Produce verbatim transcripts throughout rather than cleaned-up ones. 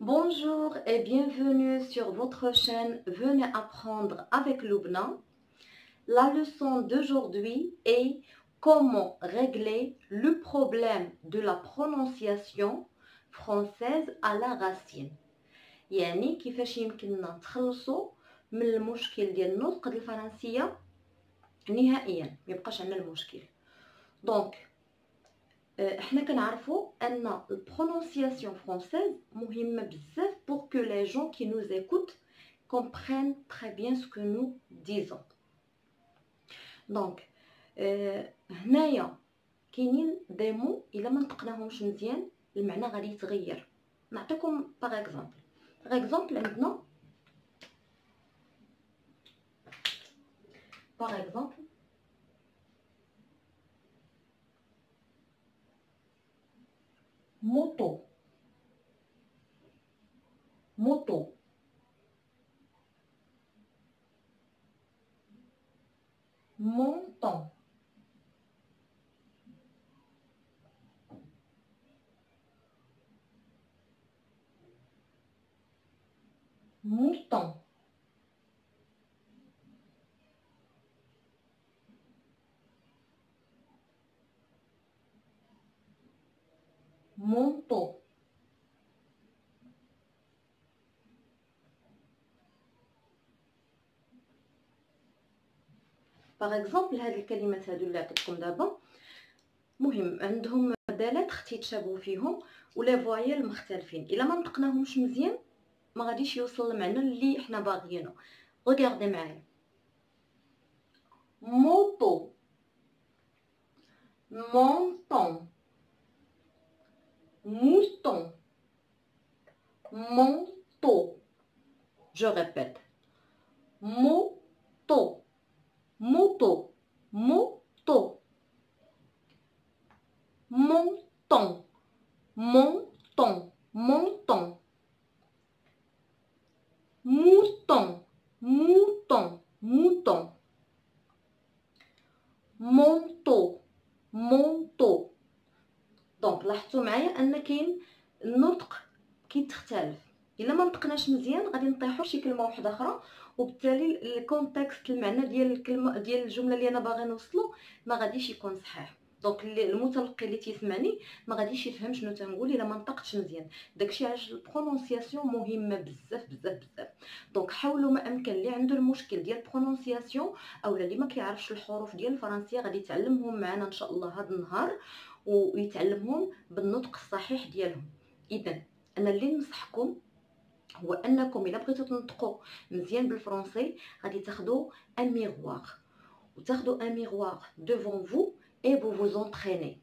Bonjour et bienvenue sur votre chaîne Venez apprendre avec Loubna. La leçon d'aujourd'hui est comment régler le problème de la prononciation française à la racine. يعني كيفاش يمكننا نتخلصوا من المشكل ديال النطق ديال الفرنسيه نهائيا ما يبقاش عندنا المشكل. دونك احنا كنعرفوا ان البرونونسياسيون فرونسيز مهمه بزاف pour que les gens qui nous écoutent comprennent très bien ce que nous disons. دونك هنايا كاينين دي مو الا ما نطقناهمش مزيان المعنى غادي يتغير. نعطيكم باغ اكزامبل Par exemple, maintenant, par exemple, moto, moto, montant, mouton, manteau, par exemple, هذه الكلمات هذو اللي عطيتكم دابا مهم عندهم دالات تيتشابهوا فيهم ولا فوايل مختلفين الا ما نطقناهمش مزيان ما غاديش يوصل المعنى اللي احنا باغيينه. غوغاردي معايا موطو مونطون موطون مونطو. جو ريبيت موطو موطو موطو مونطون مونطون مونطون mouton, mouton, mouton, manteau, manteau. Donc, لاحظتوا معايا ان كاين النطق كيتختلف الا ما نطقناش مزيان غادي نطيحوا شي كلمه واحده اخرى وبالتالي الكونتكست المعنى ديال الكلمه ديال الجمله اللي انا باغي نوصله ما غاديش يكون صحيح. دونك المتلقي اللي تيسمعني ما غاديش يفهم شنو تنقول الا ما نطقتش مزيان. داكشي علاش البرونونسياسيون مهمه بزاف بزاف بزاف. دونك حاولوا ما امكن اللي عنده المشكل ديال البرونونسياسيون اولا اللي ما كيعرفش الحروف ديال الفرنسيه غادي يتعلمهم معنا ان شاء الله هذا النهار ويتعلمهم بالنطق الصحيح ديالهم. اذا انا اللي ننصحكم هو انكم الا بغيتوا تنطقوا مزيان بالفرنسي غادي تاخذوا ان ميغوار وتاخذوا ان ميغوار ديفون فو et vous vous entraînez.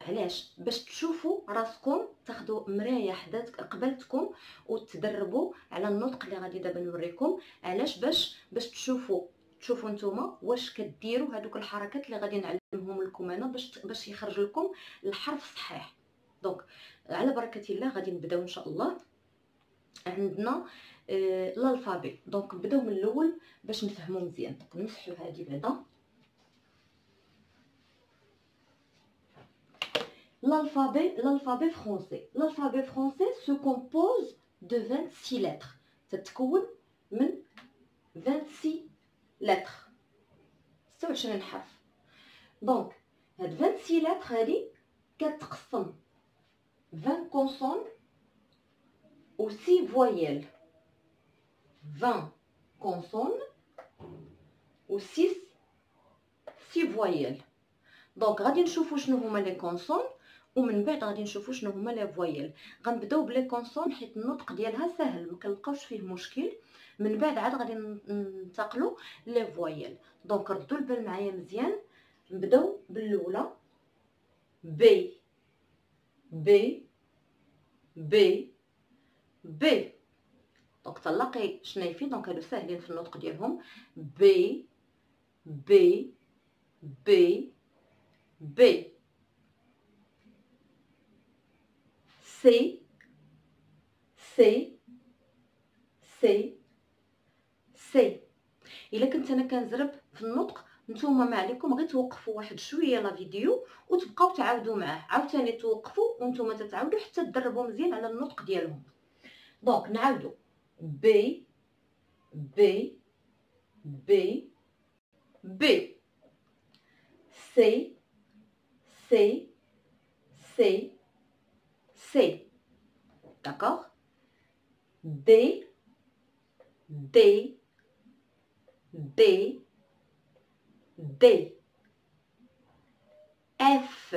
علاش باش تشوفوا راسكم تاخذوا مرايه حداتكم قبلتكم وتدربوا على النطق اللي غادي دابا نوريكم. علاش باش باش تشوفوا تشوفوا نتوما واش كديروا هذوك الحركات اللي غادي نعلمهم لكم انا باش باش يخرج لكم الحرف صحيح. دونك على بركه الله غادي نبداو ان شاء الله. عندنا آه الالفابي. دونك نبداو من الاول باش نفهموا مزيان. نمسحوا هذه بعدا. L'alphabet, l'alphabet français. L'alphabet français se compose de vingt-six lettres. تتكون من vingt-six lettres. ستة وعشرين حرف. Donc, هاد vingt-six lettres هادي كتقسم vingt consonnes و six voyelles. vingt consonnes و six six voyelles. Donc, غادي نشوفو شنو هما لي consonnes. ومن بعد غادي نشوفوا شنو هما لي فوايل. غنبداو بلي كونسون حيت النطق ديالها سهل ما كنلقاوش فيه مشكل. من بعد عاد غادي ننتقلوا لي فوايل. دونك ردوا البال معايا مزيان. نبداو بالاولى بي بي بي بي. دونك تلاقي شنايفي. دونك هادو ساهلين في النطق ديالهم بي بي بي بي. C, C, C, C. إلا كنت أنا كنزرب في النطق نتوما ما عليكم غير توقفوا واحد شوية لا فيديو وتبقاو تعاودوا معاه عاوتاني توقفوا وانتوما تتعاودوا حتى تدربوا مزيان على النطق ديالهم. دونك نعاودو بي بي بي بي سي سي سي سي داكوغ دي دي دي دي اف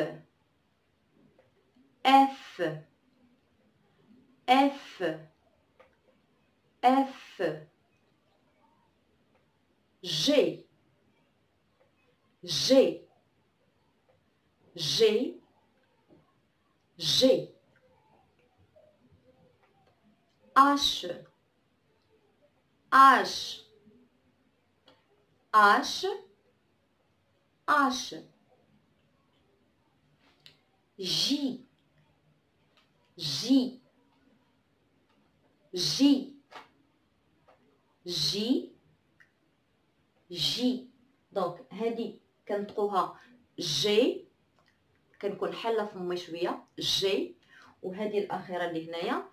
اف اف اف جي جي جي جي H H H H J J J J J دونك هادي كنطقوها جي كنكون حالة فمي شوية جي وهادي الأخيرة اللي هنايا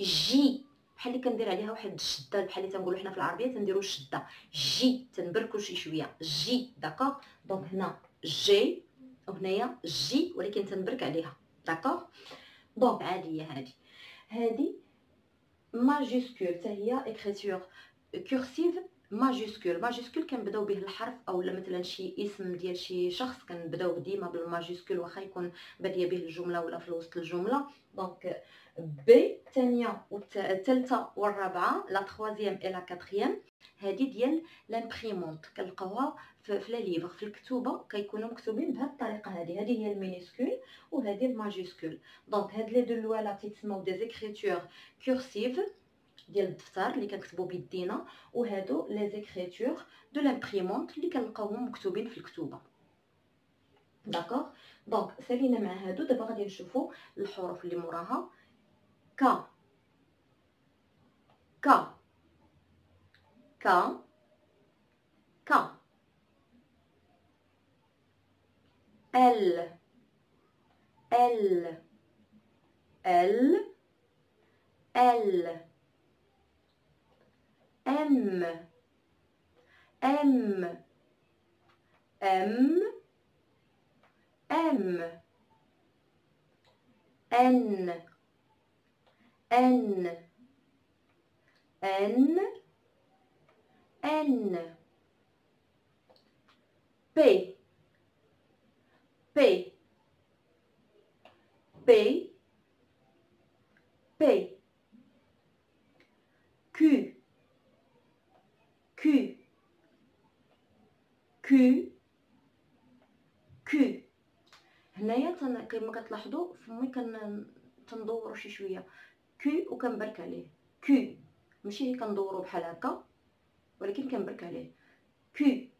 جي بحال اللي كندير عليها واحد الشده بحال اللي تنقولوا حنا في العربيه تنديروا الشده جي تنبركوا شي شويه جي داكوغ دونك هنا جي وهنايا جي ولكن تنبرك عليها داكوغ دونك عاديه هذه هذه ماجيسكول حتى هي اكريتور كورسيف ماجيسكول ماجيسكول كنبداو به الحرف اولا مثلا شي اسم ديال شي شخص كنبداو ديما بالماجيسكول واخا يكون باديه به الجمله ولا في وسط الجمله دونك بي الثانيه والثالثه والرابعه لا تخوازيام اي لا كاتريام هادي ديال لامبريمونت كنلقاوها في في ليفر في الكتوبه كيكونوا مكتوبين بهاد الطريقه هادي هادي هي المينيسكول وهادي الماجيسكول دونك هاد لي دو لوالا تيتسموا دي زيكريتور كورسيف ديال الدفتر اللي كنكتبوا بيدينا وهادو لي زيكريتور دو لامبريمونت اللي كنلقاوهم مكتوبين في الكتوبه داكوغ دونك سالينا مع هادو دابا غادي نشوفوا الحروف اللي موراها K K K K L L L L M M M M N N N N P P P P Q Q Q Q هنايا كما كتلاحظوا فمي كندوروا شي شويه كي وكنبرك عليه كي ماشي كندورو بحال هكا ولكن كنبرك عليه كي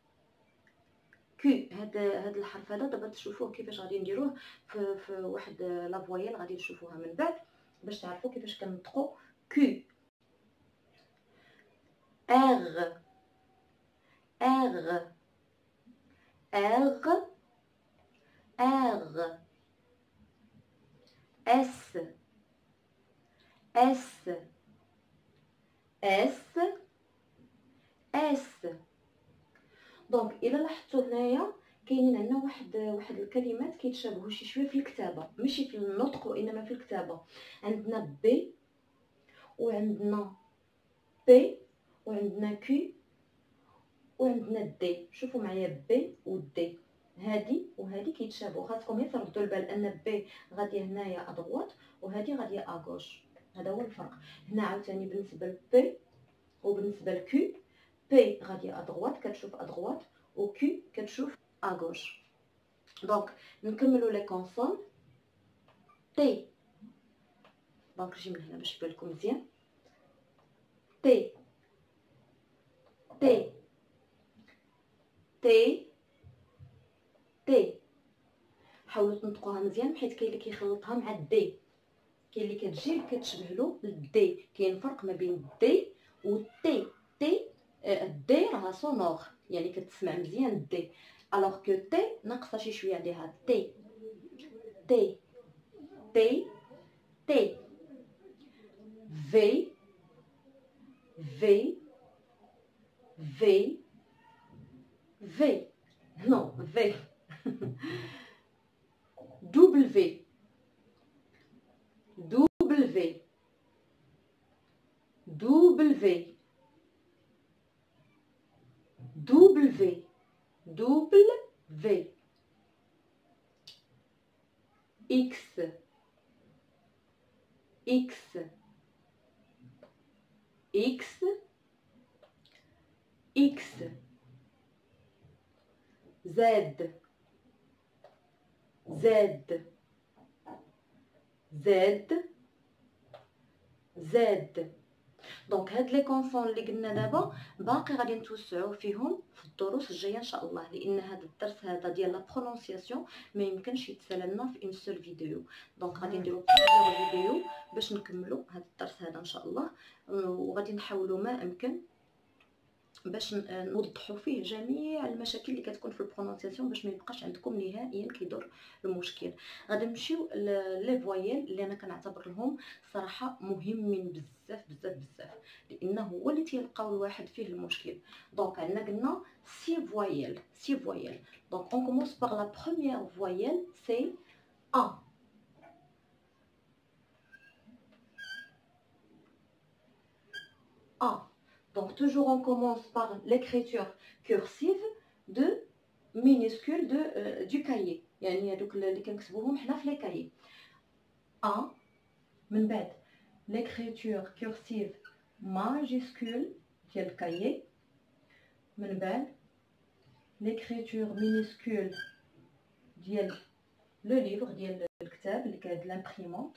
كي هذا هذا الحرف هذا دابا تشوفوه كيفاش غادي نديروه في, في واحد لا فويال غادي نشوفوها من بعد باش تعرفوا كيفاش كنطقوا كي ار ار ار ار اس S S S دونك الا لاحظتوا هنايا كاينين عندنا واحد واحد الكلمات كيتشابهوا شي شويه في الكتابه ماشي في النطق وانما في الكتابه عندنا بي وعندنا بي وعندنا كي وعندنا دي شوفوا معايا بي ودي هادي وهادي كيتشابهوا خاصكم غير تردوا البال ان بي غادي هنايا ادغوات وهادي غادي اغوش هذا هو الفرق هنا عاوتاني بالنسبه ل بي وبالنسبه ل كي بي غادي ادغوات كتشوف ادغوات وكي كتشوف اغوش دونك نكملوا لي كونسون تي دونك نجي من هنا باش يبان لكم مزيان تي تي تي تي حاولوا تنطقوها مزيان حيت كاين اللي كيخلطها مع الدي كاين اللي كتجي كتشبه له بالدي كاين فرق ما بين الدي والتي تي الدي راه سونور يعني كتسمع مزيان الدي الوغ كو تي ناقصه شي شويه عليها تي تي تي تي في V, V, V. Non, V. W. W. W. W. W. X. X. X. X. Z. Z. Z. Z. دونك هاد لي كونسون اللي قلنا دابا باقي غادي نتوسعوا فيهم في الدروس الجايه ان شاء الله، لان هذا الدرس هذا ديال لا برونونسياسيون ما يمكنش يتسالى لنا في اون سول فيديو. دونك غادي نديروا بليزيور فيديو باش نكملوا هاد الدرس هذا ان شاء الله، وغادي نحاولوا ما امكن باش نوضحوا فيه جميع المشاكل اللي كتكون في البرونونسياسيون باش ما يبقاش عندكم نهائيا كيدور المشكل. غادي نمشيو لي فوايل اللي انا كنعتبر لهم صراحه مهمين بزاف بزاف بزاف، لانه هو اللي تيلقاو الواحد فيه المشكل. دونك عندنا قلنا سي فوايل، سي فوايل. دونك اون كومونس باغ لا بروميير فوايل سي ا. ا. Donc toujours on commence par l'écriture cursive de minuscule de euh, du cahier. يعني هذوك اللي كنكتبوهم حنا في لي كايي. A من بعد l'écriture cursive majuscule ديال الكايي، من بعد l'écriture minuscule ديال le livre ديال الكتاب اللي كاد لامبريمونط،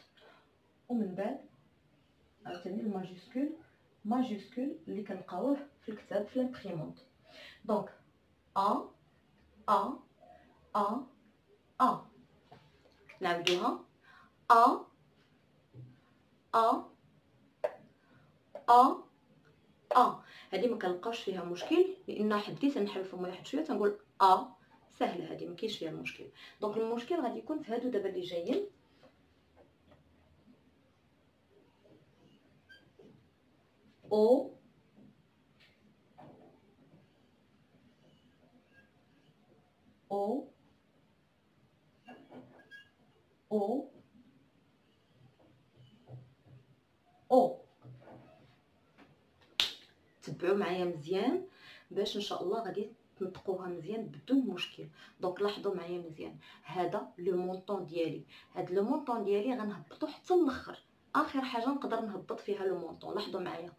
ومن بعد عاوتاني الماجيسكول majuscule اللي كنلقاوه في الكتاب في لامبريمونط. دونك ا ا ا ا نعاودوها ا ا ا ا. هذه ما كنلقاوش فيها مشكل، لان حديت نحرفهم واحد شويه تنقول ا سهله، هذه ما كاينش فيها المشكل. دونك المشكل غادي يكون في هادو دابا اللي جايين. O O O O. تبعوا معايا مزيان باش ان شاء الله غادي تنطقوها مزيان بدون مشكل. دونك لاحظوا معايا مزيان، هذا لو مونطون ديالي، هاد لو مونطون ديالي غنهبطو حتى الاخر، اخر حاجه نقدر نهبط فيها لو مونطون. لاحظوا معايا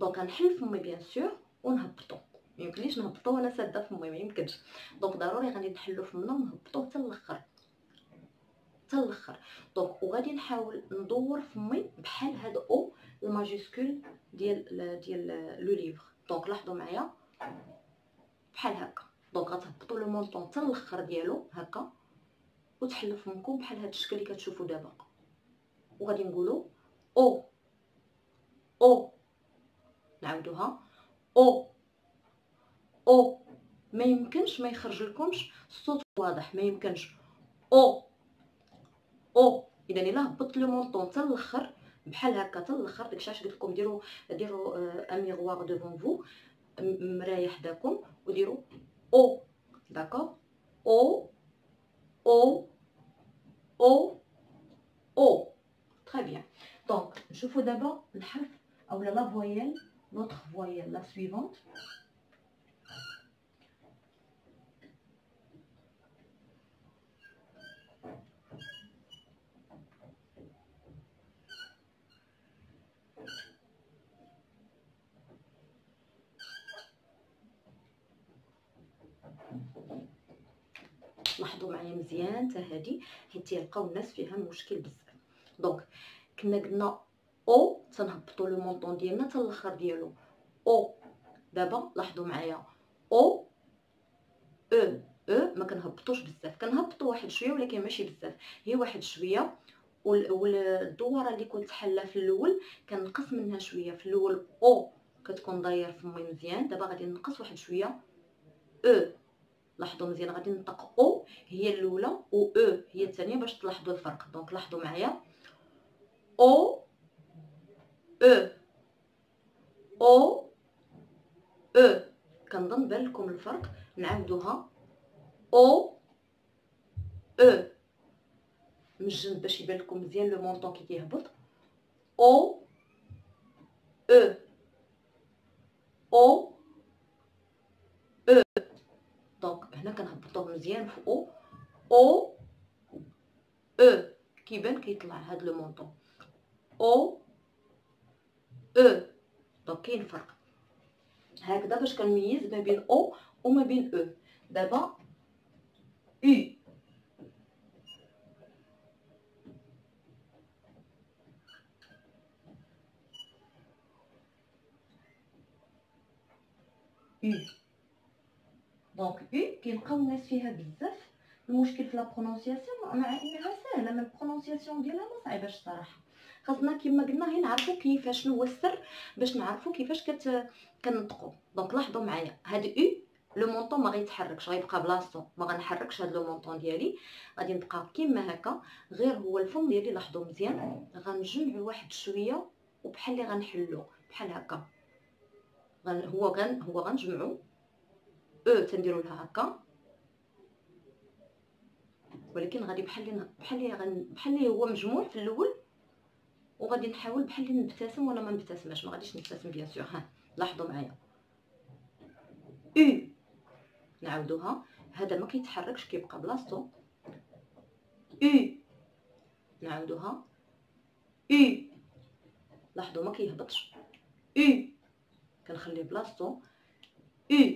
دونك غنحل فمي بيان سور ونهبطو، ميمكنليش نهبطو وانا ساده فمي، ميمكنش. دونك ضروري غادي نحلو فمنا ونهبطو حتى الاخر حتى الاخر. دونك وغادي نحاول ندور فمي بحال هاد او الماجيسكول ديال ديال لو ليفر. دونك لاحظوا معايا بحال هكا. دونك غتهبطوا لو مونطون حتى الاخر ديالو هكا، وتحلو فمكم بحال هاد الشكل اللي كتشوفوا دابا، وغادي نقولوا او او. نعاودوها او او. ما يمكنش ما يخرج لكمش الصوت واضح، ما يمكنش او او. اذا الا هبطت لو مونطون حتى الاخر بحال هكا حتى الاخر، داكشي علاش قلت لكم ديروا ديروا ان ميغوار دوفون فو، مرايه حداكم، وديروا او. داكوغ او او او او. تري بيان. دونك نشوفوا دابا الحرف اولا لا فوايل، notre voyelle, la suivante. لاحظوا معايا مزيان حتى هذه، حيت تيلقاو الناس فيها مشكل بزاف. دونك كنا قلنا او تنهبطوا لو مونطون ديالنا حتى الاخر ديالو او. دابا لاحظوا معايا او او او ما كنهبطوش بزاف، كنهبطوا واحد شويه ولكن ماشي بزاف، هي واحد شويه. والدوره اللي كنت حله في الاول كنقص منها شويه، في الاول او كتكون داير فمي مزيان، دابا غادي نقص واحد شويه او. لاحظوا مزيان غادي نطق او هي الاولى و او هي الثانيه باش تلاحظوا الفرق. دونك لاحظوا معايا او او أو أو كنظن بالكم الفرق. نعاودوها أو أو من الجنب باش يبان لكم مزيان لو مونطون كي كيهبط. أو أو أو أو دونك هنا كنهبطوه مزيان في أو أو أو كيبان كيطلع هاد لو مونطون أو أو دونك كاين فرق هكذا باش كنميز ما بين أو وما بين أو. دابا أو U. دونك U كيلقاو الناس فيها بزاف المشكل في لا برونونسياسيون مع انها ساهله من البرونونسياسيون ديالها ما صعيباش الصراحه. خاصنا كما قلنا غير نعرفوا كيفاش شنو هو السر باش نعرفوا كيفاش كت كنطقوا. دونك لاحظوا معايا هاد U لو مونطون ما غيتحركش غيبقى بلاصتو ما غنحركش هاد لو مونطون ديالي غادي نبقى كيما هكا غير هو الفم ديالي. لاحظوا مزيان غنجمعوا واحد شويه وبحال اللي غنحلو بحال هكا هو غن هو غنجمعو او تنديرو لها هكا ولكن غادي بحال بحال بحال هو مجموع في الاول وغادي نحاول بحال نبتسم ولا ما نبتسمش ما غاديش نبتسم بيان سور. ها لاحظوا معايا او نعاودوها هذا ما كيتحركش كيبقى بلاصتو او نعاودوها او لاحظوا ما كيهبطش او كنخليه بلاصتو. او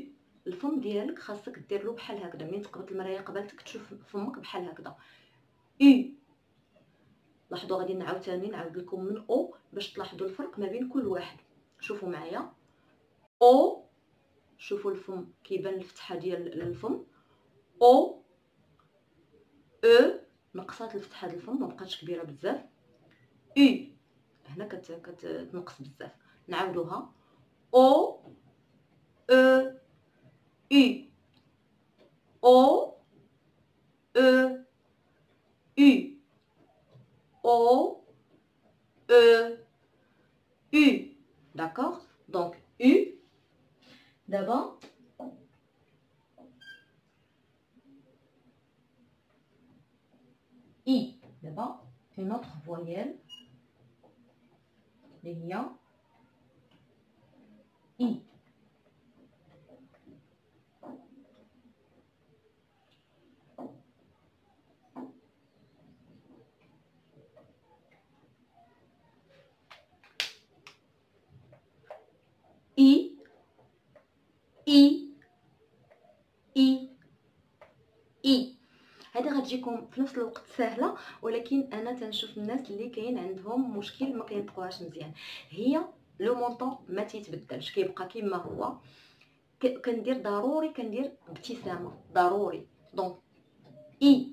الفم ديالك خاصك دير له بحال هكذا ملي تقبط المرايه قبالتك تشوف فمك بحال هكذا. او لاحظوا غادي نعاود ثاني نعاود لكم من او باش تلاحظوا الفرق ما بين كل واحد. شوفوا معايا او شوفوا الفم كيبان الفتحه ديال الفم او او نقصات الفتحه ديال الفم ما بقاتش كبيره بزاف. او هنا كتنقص بزاف نعاودوها O E U O E U O E U. D'accord. Donc U d'abord. I d'abord. Une autre voyelle. Les liens. I. I. I. I. I. هذا غتجيكم في نفس الوقت سهله ولكن انا تنشوف الناس اللي كاين عندهم مشكل ما كينطقوهاش مزيان. هي لو مونطون ما تيتبدلش كيبقى كيما هو. كندير ضروري كندير ابتسامه ضروري. دونك اي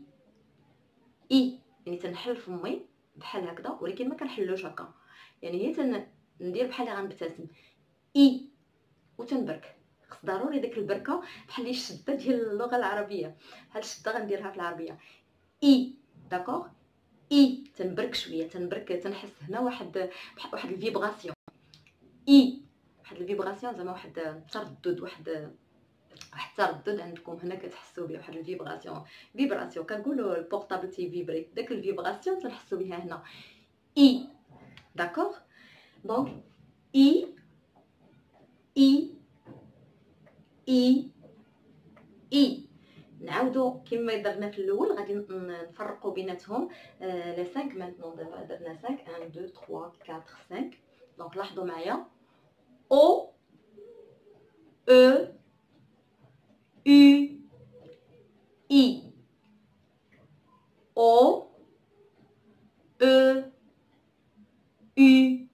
اي يعني تنحل فمي بحال هكذا ولكن ما كنحلوش هكا يعني هي تندير بحال غنبتسم اي وتنبرك. خص ضروري داك البركه بحال الشده ديال اللغه العربيه بحال الشده غنديرها في العربيه اي. داكوغ اي تنبرك شويه تنبرك تنحس هنا واحد واحد الفيبراسيون اي واحد الفيبراسيون زعما واحد التردد واحد واحد التردد عندكم هنا كتحسوا بيه واحد الفيبراسيون فيبراسيون كنقولوا البورطابل تيفيبري داك الفيبراسيون تنحسوا بها هنا اي. داكوغ دونك اي اي اي اي. نعاودوا كما درنا في الاول غادي نفرقوا بيناتهم لي خمسة مانتنون. دابا درنا خمسة واحد اثنين ثلاثة أربعة خمسة. دونك لاحظوا معايا او او اي اي او او اي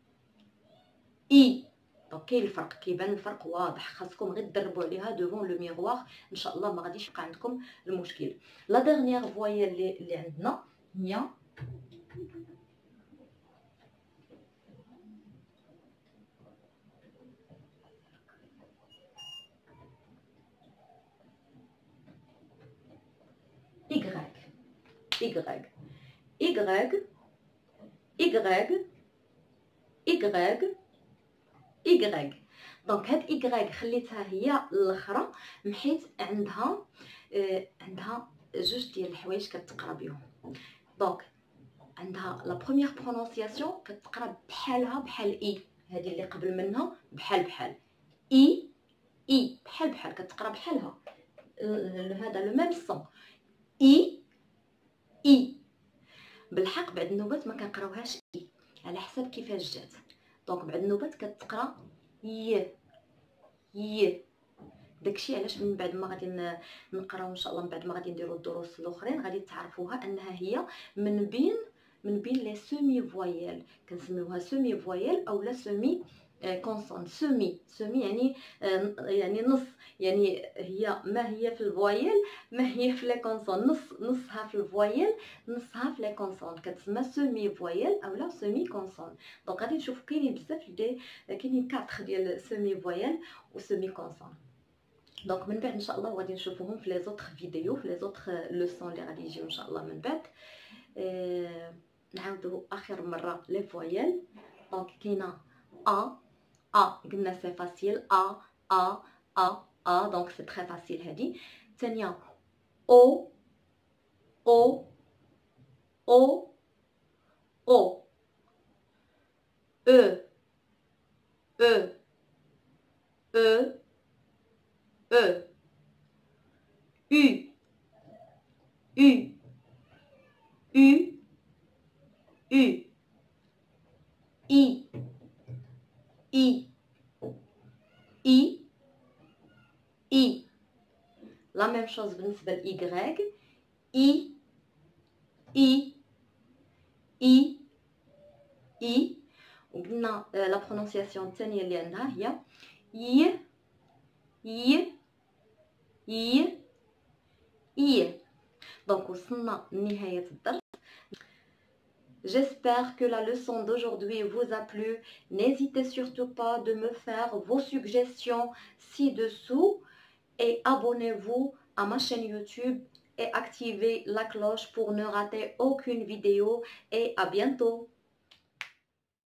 اي. دونك كاين الفرق كيبان الفرق واضح خاصكم غير تدربوا عليها دوفون لو ميغوار ان شاء الله ما غاديش يبقى عندكم المشكل. لا ديرنيير فوايال اللي, اللي عندنا هي Y, Y, Y, Y, Y, Y. دونك هاد إيكغيك خليتها هي الاخرى حيت عندها آه عندها جوج ديال الحوايج كتقرا بهم. دونك عندها لا بروميير برونونسياسيون كتقرا بحالها بحال اي هذه اللي قبل منها بحال بحال اي اي بحال بحال كتقرا بحالها هذا لو ميم صون اي اي بالحق بعد النوبات ما كنقراوهاش اي على حسب كيفاش جات. دونك بعد النوبات كتقرا ي ي داكشي علاش من بعد ما غادي نقراو ان شاء الله من بعد ما غادي نديرو الدروس الاخرين غادي تعرفوها انها هي من بين من بين لي سيمي فوايال كنسميوها سيمي فوايال اولا سيمي كونسون. سيمي سيمي يعني يعني نص يعني هي ما هي في الفوايال ما هي في لي كونسون نص نصها في الفوايال نصها في لي كونسون كتسمى سيمي فوايال اولا سيمي كونسون. دونك غادي نشوف كاينين بزاف دي كاينين كاتر ديال سيمي فوايال و سيمي كونسون. دونك من بعد ان شاء الله غادي نشوفوهم في لي زوطخ فيديو في لي زوطخ لوسون اللي غادي يجيو ان شاء الله من بعد. آه نعاودو اخر مره لي فوايال. دونك كاينه ا ا قلنا سي فاسيل ا ا ا ا دونك سي تري فاسيل هادي. ثانيه او او او او او او او E U U U U I I I I la même chose بالنسبة ل Y I I I I وقلنا لا prononciation الثانية اللي عندها هي ي ي ي ي. دونك وصلنا لنهاية الدرس. J'espère que la leçon d'aujourd'hui vous a plu. N'hésitez surtout pas de me faire vos suggestions ci-dessous et abonnez-vous à ma chaîne YouTube et activez la cloche pour ne rater aucune vidéo et à bientôt.